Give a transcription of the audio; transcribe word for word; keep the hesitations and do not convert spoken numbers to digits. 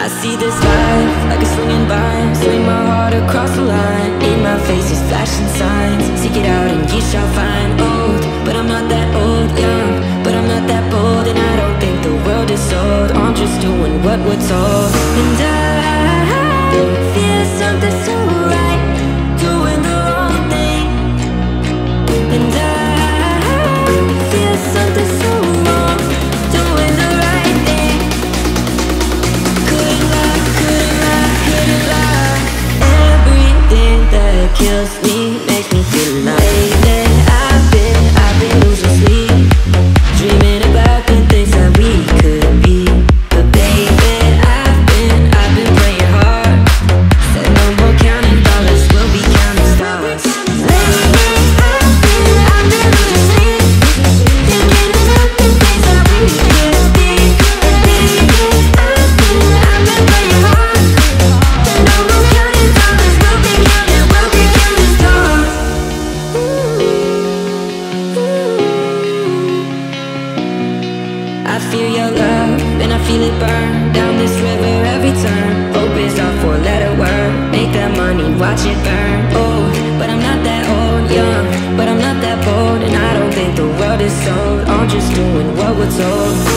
I see this life like a swinging vine, swing my heart across the line. In my face is flashing signs, seek it out and ye shall find. Old, but I'm not that old. Young, but I'm not that bold. And I don't think the world is sold, I'm just doing what we're told. And I feel something so right, doing the wrong thing. And I feel something so wrong, doing the right thing. Couldn't lie, couldn't lie, couldn't lie. Everything that kills me makes me feel alive. I feel your love, and I feel it burn down this river every turn. Hope is our four-letter word, make that money, watch it burn. Old, but I'm not that old. Young, but I'm not that bold. And I don't think the world is sold, I'm just doing what we're told.